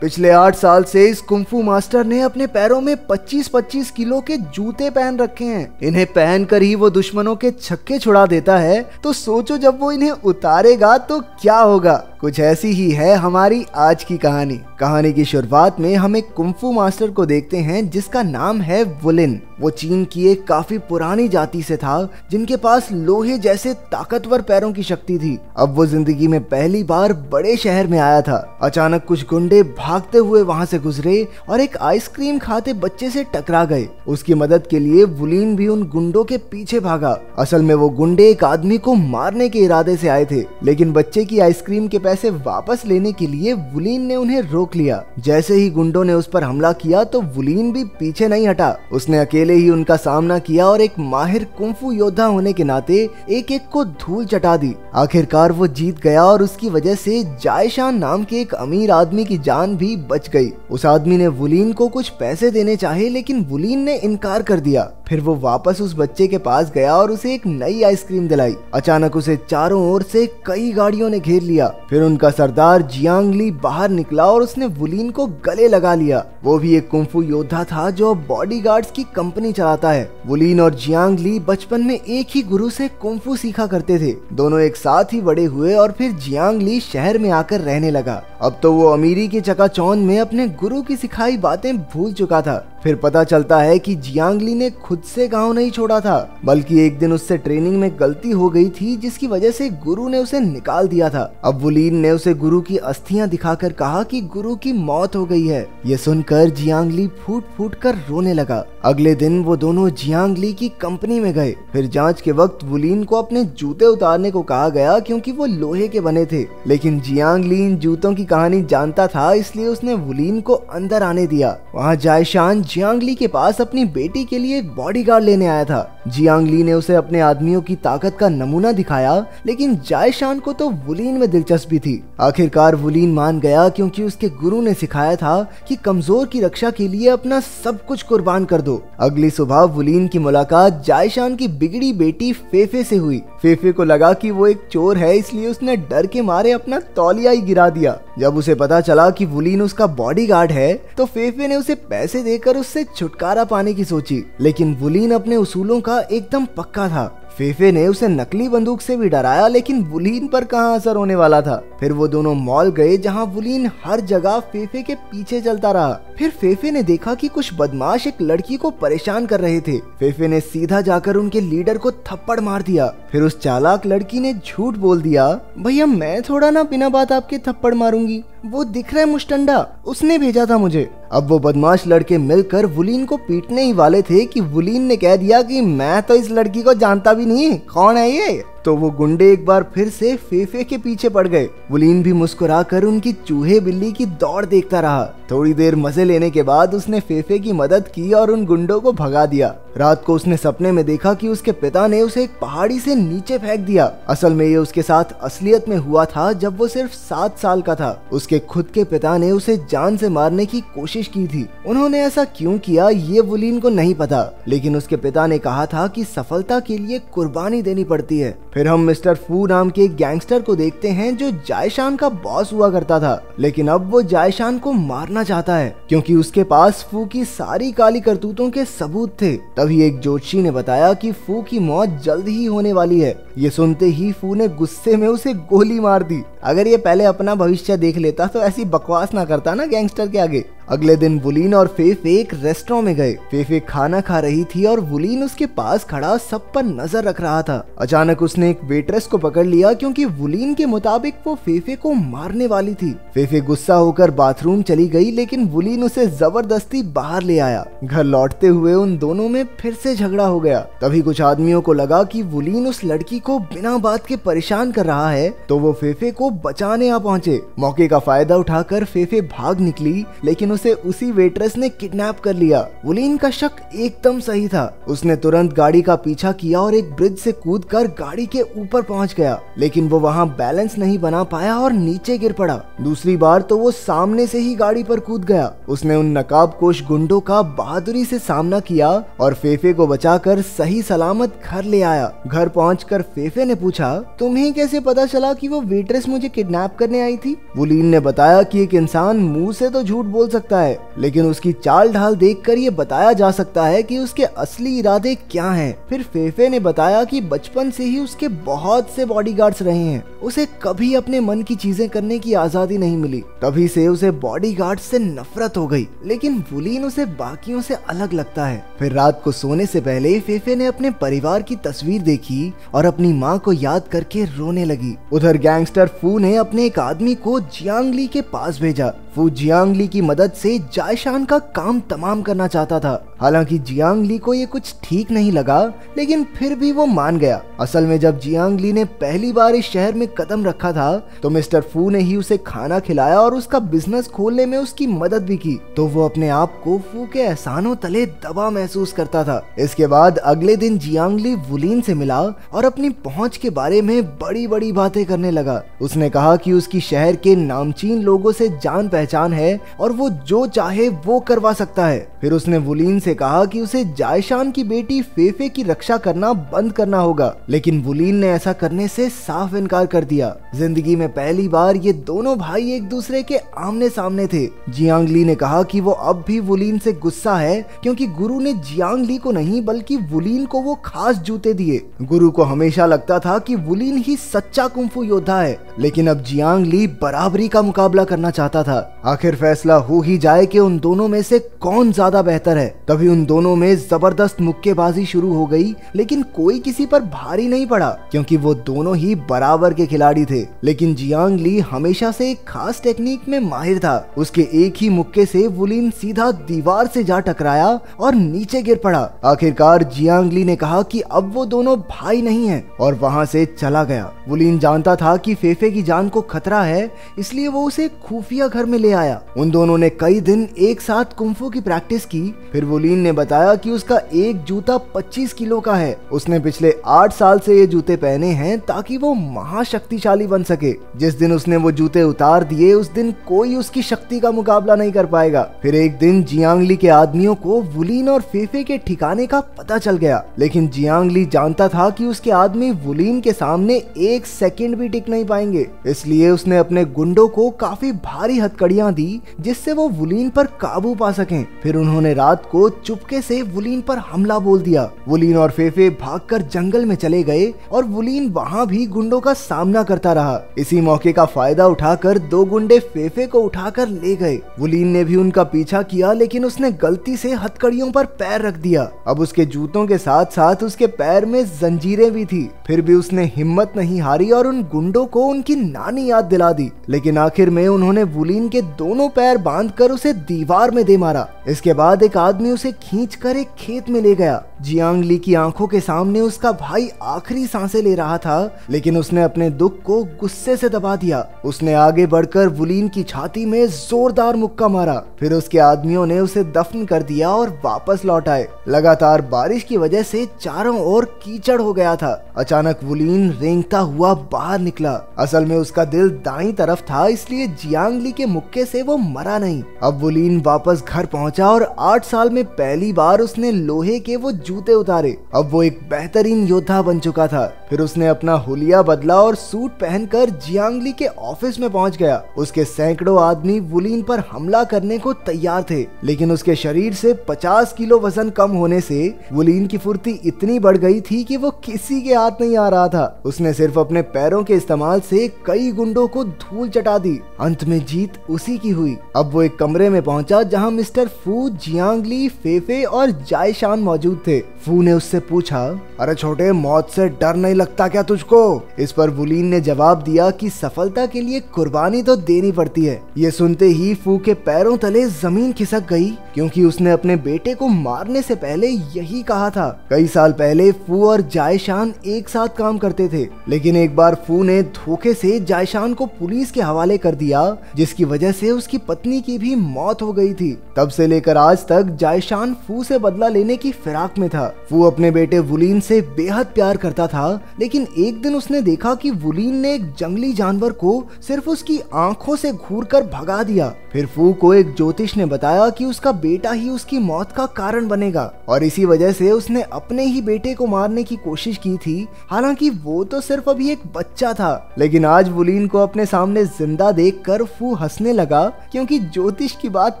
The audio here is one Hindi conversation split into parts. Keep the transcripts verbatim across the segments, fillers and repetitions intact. पिछले आठ साल से इस कुंफू मास्टर ने अपने पैरों में पच्चीस पच्चीस किलो के जूते पहन रखे हैं। इन्हें पहनकर ही वो दुश्मनों के छक्के छुड़ा देता है, तो सोचो जब वो इन्हें उतारेगा तो क्या होगा। कुछ ऐसी ही है हमारी आज की कहानी। कहानी की शुरुआत में हम एक कुंफू मास्टर को देखते हैं जिसका नाम है वुलीन। वो चीन की एक काफी पुरानी जाति से था जिनके पास लोहे जैसे ताकतवर पैरों की शक्ति थी। अब वो जिंदगी में पहली बार बड़े शहर में आया था। अचानक कुछ गुंडे भागते हुए वहाँ से गुजरे और एक आइसक्रीम खाते बच्चे से टकरा गए। उसकी मदद के लिए वुलीन भी उन गुंडों के पीछे भागा। असल में वो गुंडे एक आदमी को मारने के इरादे से आए थे, लेकिन बच्चे की आइसक्रीम के पैसे वापस लेने के लिए वुलीन ने उन्हें रोक लिया। जैसे ही गुंडों ने उस पर हमला किया तो वुलीन भी पीछे नहीं हटा। उसने अकेले ही उनका सामना किया और एक माहिर कुंफू योद्धा होने के नाते एक एक को धूल चटा दी। आखिरकार वो जीत गया और उसकी वजह से जायशान नाम के एक अमीर आदमी की जान भी बच गई। उस आदमी ने वुलीन को कुछ पैसे देने चाहे, लेकिन वुलीन ने इनकार कर दिया। फिर वो वापस उस बच्चे के पास गया और उसे एक नई आइसक्रीम दिलाई। अचानक उसे चारों ओर से कई गाड़ियों ने घेर लिया। फिर उनका सरदार जियांगली बाहर निकला और उसने वुलीन को गले लगा लिया। वो भी एक कुंफू योद्धा था जो बॉडीगार्ड्स की कंपनी चलाता है। वुलीन और जियांगली बचपन में एक ही गुरु से कुंफू सीखा करते थे। दोनों एक साथ ही बड़े हुए और फिर जियांगली शहर में आकर रहने लगा। अब तो वो अमीरी के चकाचौंध में अपने गुरु की सिखाई बातें भूल चुका था। फिर पता चलता है कि जियांगली ने खुद से गांव नहीं छोड़ा था, बल्कि एक दिन उससे ट्रेनिंग में गलती हो गई थी जिसकी वजह से गुरु ने उसे निकाल दिया था। अब वुलीन ने उसे गुरु की अस्थियां दिखाकर कहा कि गुरु की मौत हो गई है। ये सुनकर जियांगली फूट फूट कर रोने लगा। अगले दिन वो दोनों जियांगली की कंपनी में गए। फिर जाँच के वक्त वुलीन को अपने जूते उतारने को कहा गया क्योंकि वो लोहे के बने थे, लेकिन जियांगली इन जूतों की कहानी जानता था, इसलिए उसने वुलीन को अंदर आने दिया। वहाँ जायशान जियांगली के पास अपनी बेटी के लिए एक बॉडीगार्ड लेने आया था। जियांगली ने उसे अपने आदमियों की ताकत का नमूना दिखाया, लेकिन जायशान को तो वुलीन में दिलचस्पी थी। आखिरकार वुलीन मान गया क्योंकि उसके गुरु ने सिखाया था कि कमजोर की रक्षा के लिए अपना सब कुछ कुर्बान कर दो। अगली सुबह वुलीन की मुलाकात जायशान की बिगड़ी बेटी फेफे से हुई। फेफे को लगा कि वो एक चोर है, इसलिए उसने डर के मारे अपना तौलिया ही गिरा दिया। जब उसे पता चला कि वुलीन उसका बॉडीगार्ड है तो फेफे ने उसे पैसे देकर उससे छुटकारा पाने की सोची, लेकिन वुलीन अपने उसूलों का एकदम पक्का था। फेफे ने उसे नकली बंदूक से भी डराया, लेकिन वुलीन पर कहां असर होने वाला था। फिर वो दोनों मॉल गए जहां वुलीन हर जगह फेफे के पीछे चलता रहा। फिर फेफे ने देखा कि कुछ बदमाश एक लड़की को परेशान कर रहे थे। फेफे ने सीधा जाकर उनके लीडर को थप्पड़ मार दिया। फिर उस चालाक लड़की ने झूठ बोल दिया, भैया मैं थोड़ा ना बिना बात आपके थप्पड़ मारूंगी, वो दिख रहा है मुस्टंडा, उसने भेजा था मुझे। अब वो बदमाश लड़के मिलकर वुलीन को पीटने ही वाले थे कि वुलीन ने कह दिया कि मैं तो इस लड़की को जानता भी नहीं, कौन है ये। तो वो गुंडे एक बार फिर से फेफे के पीछे पड़ गए। वुलीन भी मुस्कुराकर उनकी चूहे बिल्ली की दौड़ देखता रहा। थोड़ी देर मजे लेने के बाद उसने फेफे की मदद की और उन गुंडों को भगा दिया। रात को उसने सपने में देखा कि उसके पिता ने उसे एक पहाड़ी से नीचे फेंक दिया। असल में ये उसके साथ असलियत में हुआ था जब वो सिर्फ सात साल का था। उसके खुद के पिता ने उसे जान से मारने की कोशिश की थी। उन्होंने ऐसा क्यों किया ये वुलीन को नहीं पता, लेकिन उसके पिता ने कहा था कि सफलता के लिए कुर्बानी देनी पड़ती है। फिर हम मिस्टर फू नाम के एक गैंगस्टर को देखते हैं जो जायशान का बॉस हुआ करता था, लेकिन अब वो जायशान को मारना चाहता है क्योंकि उसके पास फू की सारी काली करतूतों के सबूत थे। तभी एक ज्योतिषी ने बताया कि फू की मौत जल्द ही होने वाली है। ये सुनते ही फू ने गुस्से में उसे गोली मार दी। अगर ये पहले अपना भविष्य देख लेता तो ऐसी बकवास ना करता ना गैंगस्टर के आगे। अगले दिन वुलीन और फेफे एक रेस्टोरेंट में गए। फेफे खाना खा रही थी और वुलीन उसके पास खड़ा सब पर नजर रख रहा था। अचानक उसने एक वेट्रेस को पकड़ लिया क्योंकि वुलीन के मुताबिक वो फेफे को मारने वाली थी। फेफे गुस्सा होकर बाथरूम चली गई, लेकिन वुलीन उसे जबरदस्ती बाहर ले आया। घर लौटते हुए उन दोनों में फिर से झगड़ा हो गया। तभी कुछ आदमियों को लगा कि वुलीन उस लड़की को बिना बात के परेशान कर रहा है, तो वो फेफे को बचाने आ पहुँचे। मौके का फायदा उठाकर फेफे भाग निकली, लेकिन उसे उसी वेट्रेस ने किडनैप कर लिया। वुलीन का शक एकदम सही था। उसने तुरंत गाड़ी का पीछा किया और एक ब्रिज से कूदकर गाड़ी के ऊपर पहुंच गया, लेकिन वो वहां बैलेंस नहीं बना पाया और नीचे गिर पड़ा। दूसरी बार तो वो सामने से ही गाड़ी पर कूद गया। उसने उन नकाबपोश गुंडों का बहादुरी से सामना किया और फेफे को बचाकर सही सलामत घर ले आया। घर पहुंचकर फेफे ने पूछा, तुम्हें कैसे पता चला कि वो वेट्रेस मुझे किडनैप करने आई थी? वुलीन ने बताया कि एक इंसान मुंह से तो झूठ बोल सकता है, लेकिन उसकी चाल ढाल देखकर ये बताया जा सकता है कि उसके असली इरादे क्या हैं। फिर फेफे ने बताया कि बचपन से ही उसके बहुत से बॉडीगार्ड्स रहे हैं, उसे कभी अपने मन की चीजें करने की आजादी नहीं मिली, तभी से उसे बॉडीगार्ड्स से नफरत हो गई। लेकिन वुलीन उसे बाकियों से अलग लगता है। फिर रात को सोने से पहले फेफे ने अपने परिवार की तस्वीर देखी और अपनी माँ को याद करके रोने लगी। उधर गैंगस्टर फू ने अपने एक आदमी को जियांगली के पास भेजा। फू जियांगली की मदद से जायशान का काम तमाम करना चाहता था। हालांकि जियांगली को ये कुछ ठीक नहीं लगा, लेकिन फिर भी वो मान गया। असल में जब जियांगली ने पहली बार इस शहर में कदम रखा था तो मिस्टर फू ने ही उसे खाना खिलाया और उसका बिजनेस खोलने में उसकी मदद भी की, तो वो अपने आप को फू के एहसानों तले दबा महसूस करता था। इसके बाद अगले दिन जियांगली वुलीन से मिला और अपनी पहुंच के बारे में बड़ी बड़ी बातें करने लगा। उसने कहा कि उसकी शहर के नामचीन लोगों से जान पहचान है और वो जो चाहे वो करवा सकता है। फिर उसने वुलीन से कहा कि उसे जायशान की बेटी फेफे की रक्षा करना बंद करना होगा, लेकिन वुलीन ने ऐसा करने से साफ इनकार कर दिया। जिंदगी में पहली बार ये दोनों भाई एक दूसरे के आमने सामने थे। जियांगली ने कहा कि वो अब भी वुलीन से गुस्सा है क्योंकि गुरु ने जियांगली को नहीं बल्कि वुलीन को वो खास जूते दिए। गुरु को हमेशा लगता था कि वुलीन ही सच्चा कुंफू योद्धा है, लेकिन अब जियांगली बराबरी का मुकाबला करना चाहता था। आखिर फैसला हो ही जाए कि उन दोनों में से कौन ज्यादा बेहतर है। तभी उन दोनों में जबरदस्त मुक्केबाजी शुरू हो गई, लेकिन कोई किसी पर भारी नहीं पड़ा क्योंकि वो दोनों ही बराबर के खिलाड़ी थे। लेकिन जियांगली हमेशा से एक खास टेक्निक में माहिर था। उसके एक ही मुक्के से वुलीन सीधा दीवार से जा टकराया और नीचे गिर पड़ा। आखिरकार जियांगली ने कहा कि अब वो दोनों भाई नहीं है और वहाँ से चला गया। वुलीन जानता था कि फेफे की जान को खतरा है, इसलिए वो उसे खुफिया घर में ले आया। उन दोनों ने कई दिन एक साथ कुंफू की प्रैक्टिस की। फिर वुलीन ने बताया कि उसका एक जूता पच्चीस किलो का है। उसने पिछले आठ साल से ये जूते पहने हैं ताकि वो महाशक्तिशाली बन सके। जिस दिन उसने वो जूते उतार दिए उस दिन कोई उसकी शक्ति का मुकाबला नहीं कर पाएगा। फिर एक दिन जियांगली के आदमियों को वुलीन और फेफे के ठिकाने का पता चल गया, लेकिन जियांगली जानता था कि उसके आदमी वुलीन के सामने एक सेकेंड भी टिक नहीं पाएंगे, इसलिए उसने अपने गुंडों को काफी भारी हथकड़ियां दी जिससे वो वुलीन पर काबू पा सकें। फिर उन्होंने रात को चुपके से वुलीन पर हमला बोल दिया। वुलीन और फेफे भागकर जंगल में चले गए और वुलीन वहां भी गुंडों का सामना करता रहा। इसी मौके का फायदा उठाकर दो गुंडे फेफे को उठाकर ले गए। वुलीन ने भी उनका पीछा किया, लेकिन उसने गलती से हथकड़ियों पर पैर रख दिया। अब उसके जूतों के साथ साथ उसके पैर में जंजीरें भी थी। फिर भी उसने हिम्मत नहीं हारी और उन गुंडों को उनकी नानी याद दिला दी। लेकिन आखिर में उन्होंने वुलीन के दोनों पैर बांधकर उसे दीवार में दे मारा। इसके बाद एक आदमी उसे खींचकर एक खेत में ले गया। जियांगली की आंखों के सामने उसका भाई आखिरी सांसें ले रहा था, लेकिन उसने अपने दुख को गुस्से से दबा दिया। उसने आगे बढ़कर वुलीन की छाती में जोरदार मुक्का मारा। फिर उसके आदमियों ने उसे दफन कर दिया और वापस लौट आए। लगातार बारिश की वजह से चारों ओर कीचड़ हो गया था। अचानक वुलीन रेंगता हुआ बाहर निकला। असल में उसका दिल दाईं तरफ था, इसलिए जियांगली के मुक्के से वो मरा नहीं। अब वुलीन वापस घर पहुंचा और आठ साल में पहली बार उसने लोहे के वो जूते उतारे। अब वो एक बेहतरीन योद्धा बन चुका था। फिर उसने अपना हुलिया बदला और सूट पहनकर जियांगली के ऑफिस में पहुंच गया। उसके सैकड़ों आदमी वुलीन पर हमला करने को तैयार थे, लेकिन उसके शरीर से पचास किलो वजन कम होने से वुलीन की फुर्ती इतनी बढ़ गई थी कि वो किसी के हाथ नहीं आ रहा था। उसने सिर्फ अपने पैरों के इस्तेमाल से कई गुंडों को धूल चटा दी। अंत में जीत उसी की हुई। अब वो एक कमरे में पहुंचा जहां मिस्टर फू, जियांगली, फेफे और जायशान मौजूद थे। फू ने उससे पूछा, अरे छोटे, मौत से डर नहीं लगता क्या तुझको? इस पर वुलीन ने जवाब दिया कि सफलता के लिए कुर्बानी तो देनी पड़ती है। ये सुनते ही फू के पैरों तले जमीन खिसक गई, क्योंकि उसने अपने बेटे को मारने से पहले यही कहा था। कई साल पहले फू और जायशान एक साथ काम करते थे, लेकिन एक बार फू ने धोखे से जायशान को पुलिस के हवाले कर दिया, जिसकी वजह से उसकी पत्नी की भी मौत हो गई थी। तब से लेकर आज तक जायशान फू से बदला लेने की फिराक में था। फू अपने बेटे वुलीन से बेहद प्यार करता था, लेकिन एक दिन उसने देखा कि वुलीन ने एक जंगली जानवर को सिर्फ उसकी आंखों से घूरकर भगा दिया। फिर फू को एक ज्योतिष ने बताया कि उसका बेटा ही उसकी मौत का कारण बनेगा और इसी वजह से उसने अपने ही बेटे को मारने की कोशिश की थी। हालांकि वो तो सिर्फ अभी एक बच्चा था, लेकिन आज वुलीन को अपने सामने जिंदा देखकर फू हंसने लगा, क्योंकि ज्योतिष की बात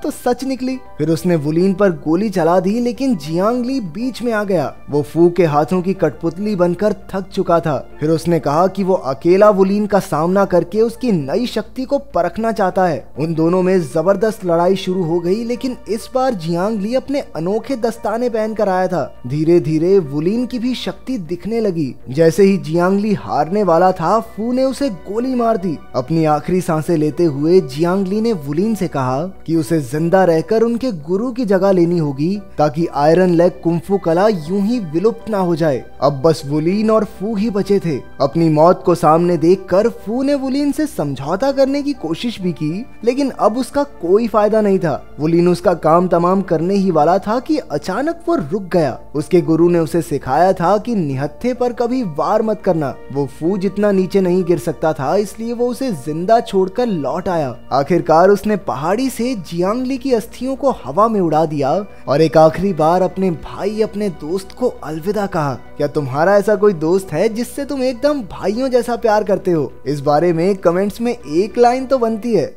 तो सच निकली। फिर उसने वुलीन पर गोली चला दी, लेकिन जियांगली बीच में आ गया। वो फू के हाथों की कठपुतली बनकर थक चुका था। फिर उसने कहा कि वो अकेला वुलीन का सामना करके उसकी नई शक्ति को परखना चाहता है। उन दोनों में जबरदस्त लड़ाई शुरू हो गई, लेकिन इस बार जियांगली अपने अनोखे दस्ताने पहन कर आया था। धीरे धीरे वुलीन की भी शक्ति दिखने लगी। जैसे ही जियांगली हारने वाला था, फू ने उसे गोली मार दी। अपनी आखिरी सांसें लेते हुए जियांगली ने वुलीन से कहा कि उसे जिंदा रहकर उनके गुरु की जगह लेनी होगी, ताकि आयरन लेग कुंफू कला यूं ही विलुप्त ना हो जाए। अब बस वुलीन और फू ही बचे थे। अपनी मौत को सामने देख कर फू ने वुलीन से समझौता करने की कोशिश भी की, लेकिन अब उसका कोई फायदा नहीं था। वुलीन उसका काम तमाम करने ही वाला था कि अचानक वो रुक गया। उसके गुरु ने उसे सिखाया था कि निहत्थे पर कभी वार मत करना। वो फू जितना नीचे नहीं गिर सकता था, इसलिए वो उसे जिंदा छोड़कर लौट आया। आखिरकार उसने पहाड़ी से जियांगली की अस्थियों को हवा में उड़ा दिया और एक आखिरी बार अपने भाई अपने दोस्त को अलविदा कहा। क्या तुम्हारा ऐसा कोई दोस्त है जिससे तुम एकदम भाइयों जैसा प्यार करते हो? इस बारे में कमेंट्स में एक लाइन तो बनती है।